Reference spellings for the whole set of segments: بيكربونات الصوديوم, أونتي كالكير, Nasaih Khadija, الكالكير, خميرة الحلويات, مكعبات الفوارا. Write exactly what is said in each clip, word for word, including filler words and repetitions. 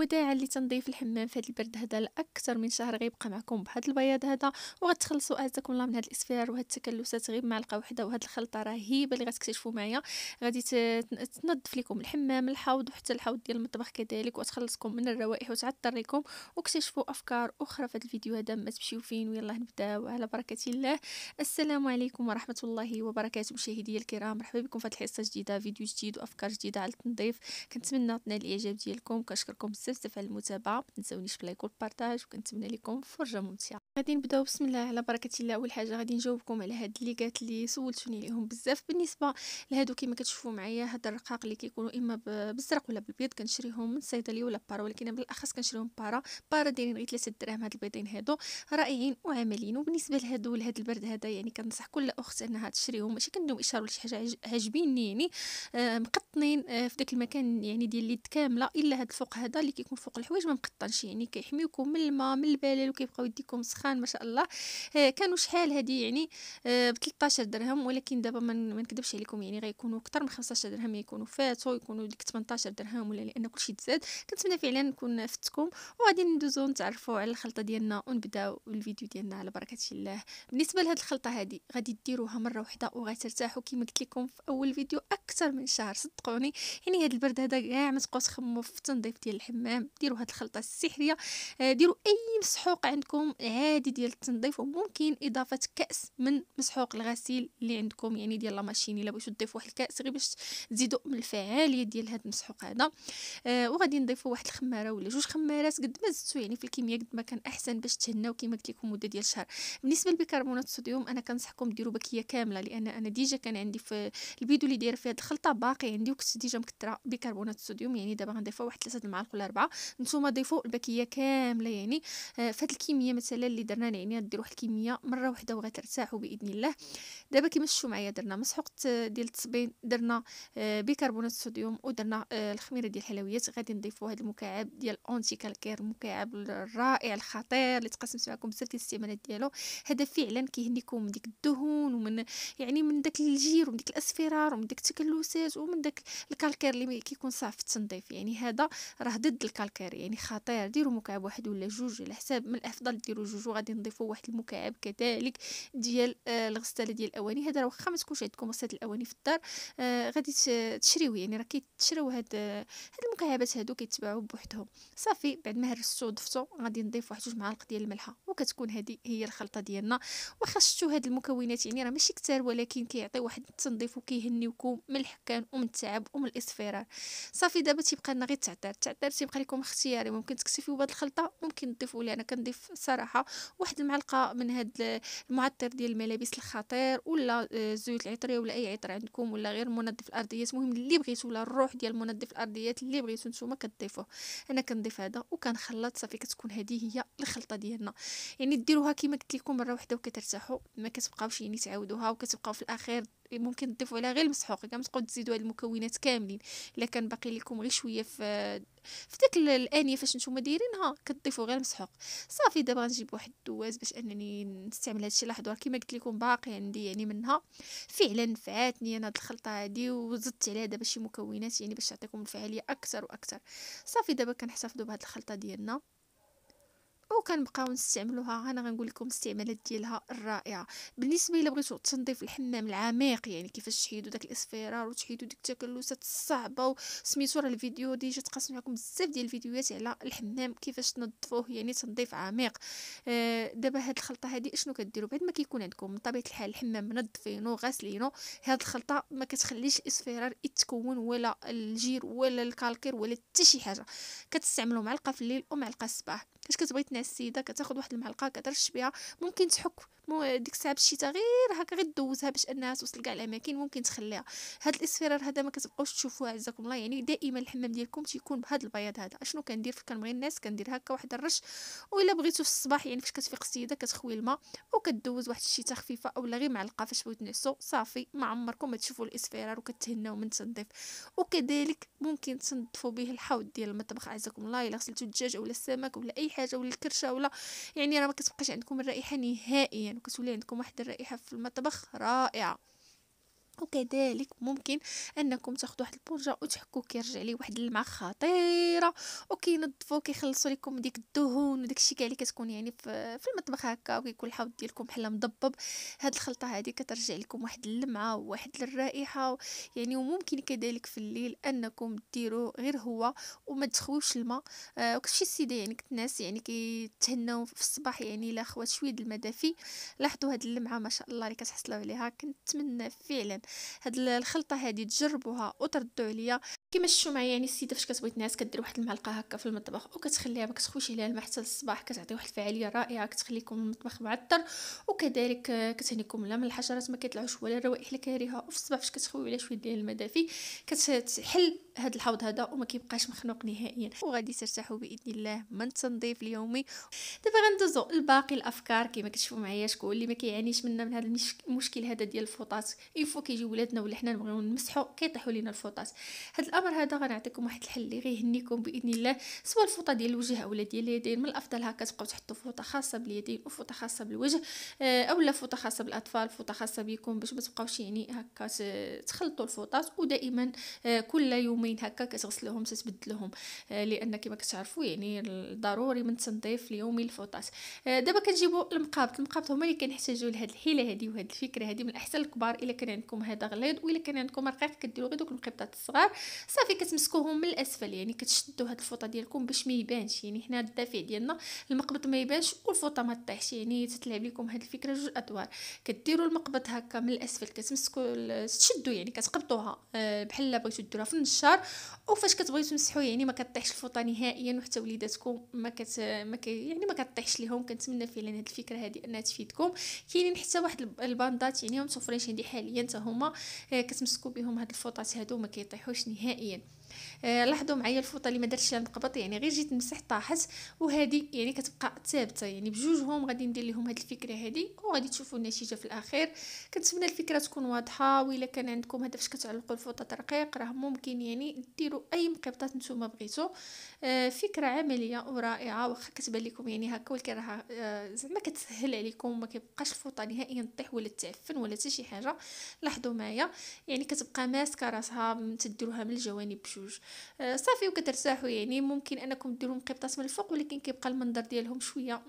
وداعا اللي تنضيف الحمام في هذا البرد هذا لاكثر من شهر، غيبقى معكم بهذا البياض هذا وغتخلصوا اعزكم الله من هذا الاسفار وهاد التكلسات غير معلقه وحده. وهاد الخلطه رهيبه اللي غتكتشفوا معايا، غادي تنظف لكم الحمام، الحوض وحتى الحوض ديال المطبخ كذلك، وتخلصكم من الروائح وتعطر لكم. واكتشفوا افكار اخرى في هذا الفيديو هذا، ما تمشيو فين، ويلا نبداو على بركه الله. السلام عليكم ورحمه الله وبركاته مشاهدي الكرام، مرحبا بكم في هذه الحصه الجديده، فيديو جديد وافكار جديده على التنظيف. كنتمنى تنال الاعجاب ديالكم، كنشكركم بزاف بزاف على المتابعه، ما تنساونيش باللايك والبارطاج، وكنتمنى لكم فرجه ممتعه. غادي نبداو بسم الله على بركه الله. اول حاجه غادي نجاوبكم على هاد اللي قالت لي سولتوني ليهم بزاف. بالنسبه لهادو كما كتشوفوا معايا، هاد الرقاق اللي كيكونوا اما بالزرق ولا بالبيض، كنشريهم من الصيدليه ولا بارا، ولكن بالاخص كنشريهم بارا بارا دايرين غير ثلاثة دراهم. هاد البيضين هادو رائعين وعاملين. وبالنسبه لهادو لهاد البرد هذا، يعني كنصح كل اخت انها تشريهم، ماشي كنديهم اشهار ولا شي حاجه، عاجبيني يعني آه مقطنين آه في داك المكان يعني ديال اليد كامله، الا هاد الفوق هذا اللي كيكون فوق الحوايج ما مقطنش، يعني كيحميوكم من الماء من البلل وكيبقاو يديكم سخان ما شاء الله. آه كانوا شحال هادي يعني آه ب ثلاثة عشر درهم، ولكن دابا ما نكذبش عليكم يعني غيكونوا اكثر من خمسة عشر درهم، يكونوا فاتوا يكونوا ديك ثمانية عشر درهم ولا، لان كلشي تزاد. كنتمنى فعلا نكون فتكم، وغادي ندوزو نتعرفوا على الخلطه ديالنا ونبداو الفيديو ديالنا على بركه الله. بالنسبه لهاد الخلطه هادي غادي ديروها مره وحده وغترتاحوا كما قلت لكم في اول فيديو اكثر من شهر، صدقوني. يعني هاد البرد هذا كاع ما تبقاوش تخمموا في التنظيف ديال الحمام، ديروا هاد الخلطه السحريه، ديروا اي مسحوق عندكم عادي ديال التنظيف، وممكن اضافه كاس من مسحوق الغسيل اللي عندكم يعني ديال لا ماشين، الا بغيتوا تضيفوا واحد الكاس غير باش تزيدوا من الفعاليه ديال هاد المسحوق هذا. آه وغادي نضيفوا واحد الخماره ولا جوج خمارات قد ما زدتوا يعني في الكميه قد ما كان احسن، باش تهناو كما قلت لكم مده ديال شهر. بالنسبه لبيكربونات الصوديوم انا كنصحكم ديروا باكيه كامله، لان انا ديجا كان عندي في الفيديو اللي دايره فيه هاد الخلطه باقي عندي وكنت ديجا مكثره بيكربونات الصوديوم، يعني دابا غنضيفها واحد ثلاثه المعالق ولا اربعه. نتوما ضيفوا الباكيه كامله يعني آه فهاد الكميه مثلا اللي درنا، يعني ديروا واحد الكميه مره واحده وغترتاحوا باذن الله. دابا كما شفتوا معايا درنا مسحوق ديال التصبين، درنا آه بيكربونات الصوديوم، ودرنا آه الخميره ديال الحلويات. غادي نضيفوا هذا المكعب ديال اونتي كالكير، المكعب الرائع الخطير اللي تقاسمت معكم بزاف ديال الاستعمالات ديالو. هذا فعلا كيهنيكم من ديك الدهون ومن يعني من داك الجير ومن ديك الاسفرار ومن ديك التكلسات ومن داك الكالكير اللي كيكون صعب في التنظيف، يعني هذا راه ضد الكالكير يعني خطير. ديروا مكعب واحد ولا جوج على حساب، من الافضل ديروا جوج. وغادي نضيفوا واحد المكعب كذلك ديال آه الغساله ديال الاواني. هذا راه واخا ما تكونش عندكم غساله الاواني في الدار آه غادي تشريوه، يعني راه كيتشراو هاد آه هاد المكعبات هادو كيتباعوا بوحدهم. صافي بعد ما هرستو وضفتو غادي نضيف واحد جوج معالق ديال الملحه، وكتكون هادي هي الخلطه ديالنا. واخا شفتوا هاد المكونات يعني راه ماشي كتار، ولكن كيعطي واحد التنظيف وكيهنيوكم من الحكان ومن التعب ومن الاصفرار. صافي دابا تيبقى لنا غير التعتار، التعتار تيبقى لكم اختياري، ممكن تكتفيو بهاد الخلطه، ممكن تضيفوا لي. انا كنضيف صراحه واحد المعلقه من هاد المعطر ديال الملابس الخطير ولا زيوت العطريه ولا اي عطر عندكم، ولا غير منظف الارضيات، المهم اللي بغيتو ولا الروح ديال منظف الارضيات اللي بغيتو نتوما كتضيفوه. انا كنضيف هذا وكنخلط، صافي كتكون هذه هي الخلطه ديالنا. يعني ديروها كما قلت لكم مره واحده وكترتاحوا، ما كتبقاوش يعني تعاودوها، وكتبقاو في الاخير ممكن تضيفوا عليها غير المسحوق، كما تبقاو تزيدوا هاد المكونات كاملين. الا كان باقي لكم غير شويه في في ديك الانيه فاش نتوما دايرينها كتضيفوا غير المسحوق. صافي دابا غنجيب واحد الدواز باش انني نستعمل هادشي لحضور، كما قلت لكم باقي عندي يعني منها. فعلا نفعاتني انا هاد الخلطه هادي، وزدت عليها دابا شي مكونات يعني باش تعطيكم الفعاليه اكثر واكثر. صافي دابا كنحتفظوا بهاد الخلطه ديالنا وكنبقاو نستعملوها. انا غنقول لكم الاستعمالات ديالها الرائعه. بالنسبه الا بغيتو تنظيف الحمام العميق، يعني كيفاش تحيدوا داك الاصفرار وتحيدوا ديك التكلسات الصعبه وسميتو، راه الفيديو ديجا تقاسم معكم بزاف ديال الفيديوهات على الحمام كيفاش تنظفوه يعني تنظيف عميق. آه دابا هاد الخلطه هادي اشنو كديروا بعد ما كيكون عندكم من طبيعه الحال الحمام منظفينو غاسلينو، هاد الخلطه ما كتخليش الاصفرار يتكون ولا الجير ولا الكالكير ولا حتى شي حاجه. كتستعملوا معلقه في الليل ومعلقه الصباح. فاش كتبغي السيده كتاخذ واحد المعلقه كترش بها، ممكن تحك ديك الساعه بالشتاء غير هكا، غير دوزها باش انها توصل كاع الاماكن، ممكن تخليها. هاد الاصفرار هذا ما كتبقاوش تشوفوه عزكم الله، يعني دائما الحمام ديالكم تيكون بهذا البياض هذا. اشنو كندير؟ كنبغي الناس كندير هكا واحد الرش، ولا بغيتو في الصباح يعني فاش كتفيق السيده كتخوي الماء وكدوز واحد الشيته خفيفه اولا غير معلقه فاش بغيتو تنعسوا. صافي ما عمركم ما تشوفوا الاصفرار وكتهناو من التنظيف. وكذلك ممكن تنظفوا به الحوض ديال المطبخ عزكم الله، الا غسلتوا الدجاج ولا السمك ولا اي حاجه ولا الكرشه ولا، يعني راه ما كتبقاش عندكم الرائحه نهائيا، وكتولي عندكم واحد الرائحه في المطبخ رائعه. وكذلك ممكن انكم تاخذوا واحد البونجا وتحكوا كيرجع ليه واحد اللمعه خطيره وكينظفوا كيخلصوا لكم ديك الدهون وداك الشيء كاع اللي كتكون يعني في, في المطبخ هكا وكيكون الحوض ديالكم بحال مضبب. هاد الخلطه هذه كترجع لكم واحد اللمعه وواحد الرائحه يعني. وممكن كذلك في الليل انكم ديروا غير هو وما تخويوش الماء آه وكلشي سيده يعني. كنت ناس يعني كيتهناو في الصباح يعني الا خوا شويه د الماء دافي. لاحظوا هاد اللمعه ما شاء الله اللي كتحصلوا عليها. كنتمنى فعلا هاد الخلطه هذه تجربوها وتردوا عليا كما شفتوا معايا يعني. السيده فاش كتبغي تنعس كدير واحد المعلقه هكا في المطبخ وكتخليها ما كتخويش عليها الماء حتى للصباح. كتعطي واحد الفعاليه رائعه كتخليكم المطبخ معطر وكذلك كتهنيكم لا من الحشرات ما كيطلعوش ولا الروائح اللي كارهه. وفي الصباح فاش كتخويو عليها شويه ديال الماء دافي كتحل هاد الحوض هذا وما كيبقاش مخنوق نهائيا وغادي ترتاحوا باذن الله من تنظيف اليومي. دابا غندوزو لباقي الافكار كما كتشوفوا معايا. شكون اللي ما كيعانيش منا من هذا المشكل هذا ديال الفوطات؟ يفوا كيجيو ولادنا ولا حنا نبغيو نمسحوا كيطيحوا لينا الفوطات. هذا الامر هذا غنعطيكم واحد الحل اللي غيهنيكم باذن الله، سواء الفوطه ديال الوجه اولا ديال اليدين. من الافضل هكا تبقاو تحطوا فوطه خاصه باليدين وفوطه خاصه بالوجه اولا فوطه خاصه بالاطفال فوطه خاصه بكم باش ما تبقاوش يعني هكا تخلطوا الفوطات. ودائما كل يومين هكا كتغسلوهم تتبدلوهم لان كما كتعرفوا يعني ضروري من تنظيف اليومي الفوطات. دابا كنجيبوا المقابط. المقابط هما اللي كنحتاجوا لهاد الحيله هذه وهاد الفكره هذه. من الاحسن الكبار الا كان عندكم هذا غليظ والا كان عندكم رقيق كديروا غير دوك المقبطات الصغار صافي كتمسكوهم من الاسفل يعني كتشدوا هاد الفوطه ديالكم باش ما يبانش يعني حنا الدافع ديالنا المقبط ما يبانش والفوطه ما طيحش يعني. تتلعب لكم هاد الفكره جوج ادوار. كديروا المقبط هكا من الاسفل كتمسكوا تشدوا يعني كتقبطوها بحال بغيتو ديروها في النشار. وفاش كتبغيو تمسحوا يعني ما كطيحش الفوطه نهائيا وحتى وليداتكم ما كت ما ك... يعني ما كطيحش ليهم. كنتمنى فعلا هاد الفكره هذه انها تفيدكم. كاينين حتى واحد الباندات يعني هم صفرين عندي حاليا حتى هما كتمسكوا بهم هاد الفوطات هادو ما كيطيحوش نهائيا. آه لاحظوا معايا الفوطه اللي ما دارتش لها المقبط يعني غير جيت نمسح طاحت وهذه يعني كتبقى ثابته يعني. بجوجهم غادي ندير لهم هذه الفكره هذه وغادي تشوفوا النتيجه في الاخير. كنتمنى الفكره تكون واضحه. والا كان عندكم هذا فاش كتعلقوا الفوطه رقيق راه ممكن يعني ديروا اي مقبطات نتوما بغيتو. آه فكره عمليه ورائعه واخا كتبان لكم يعني هكا ولكن راه آه زعما كتسهل عليكم ما كيبقاش الفوطه نهائيا طيح ولا تعفن ولا حتى شي حاجه. لاحظوا معايا يعني كتبقى ماسكه راسها تديروها من الجوانب بجوج آه صافي وكترتاحوا يعني. ممكن انكم ديروا مقبطات من الفوق ولكن كيبقى المنظر ديالهم شويه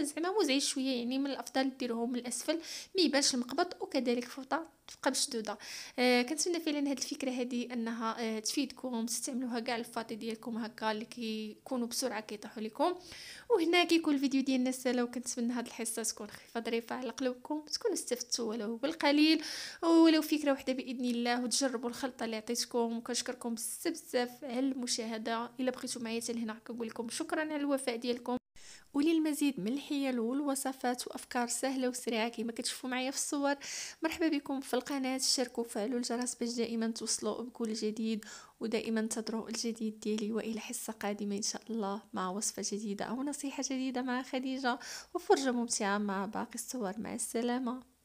زعما مزعج شويه يعني. من الافضل ديروهم من الاسفل ما يبانش المقبط. وكذلك فوطه تبقى بشدوده. آه كنتمنى فعلا هاد الفكره هذه انها آه تفيدكم. تستعملوها كاع الفاطي ديالكم هكا اللي كيكونوا بسرعه كيطيحوا لكم. وهنا كيكون الفيديو ديالنا سالا. وكنتمنى هاد الحصه تكون خفيفه ظريفه على قلوبكم تكونوا استفدتوا ولو بالقليل ولو فكره وحده باذن الله. وتجربوا الخلطه اللي عطيتكم. وكنشكركم بزاف بزاف على المشاهده. الا بقيتوا معايا حتى لهنا كنقول لكم شكرا على الوفاء ديالكم. وللمزيد من الحيل والوصفات وافكار سهله وسريعه كما كتشوفوا معايا في الصور مرحبا بكم في القناه. شاركوا وفعلوا الجرس باش دائما توصلوا بكل جديد ودائما انتظروا الجديد ديالي. والى حصه قادمه ان شاء الله مع وصفه جديده او نصيحه جديده مع خديجه وفرجه ممتعه مع باقي الصور. مع السلامه.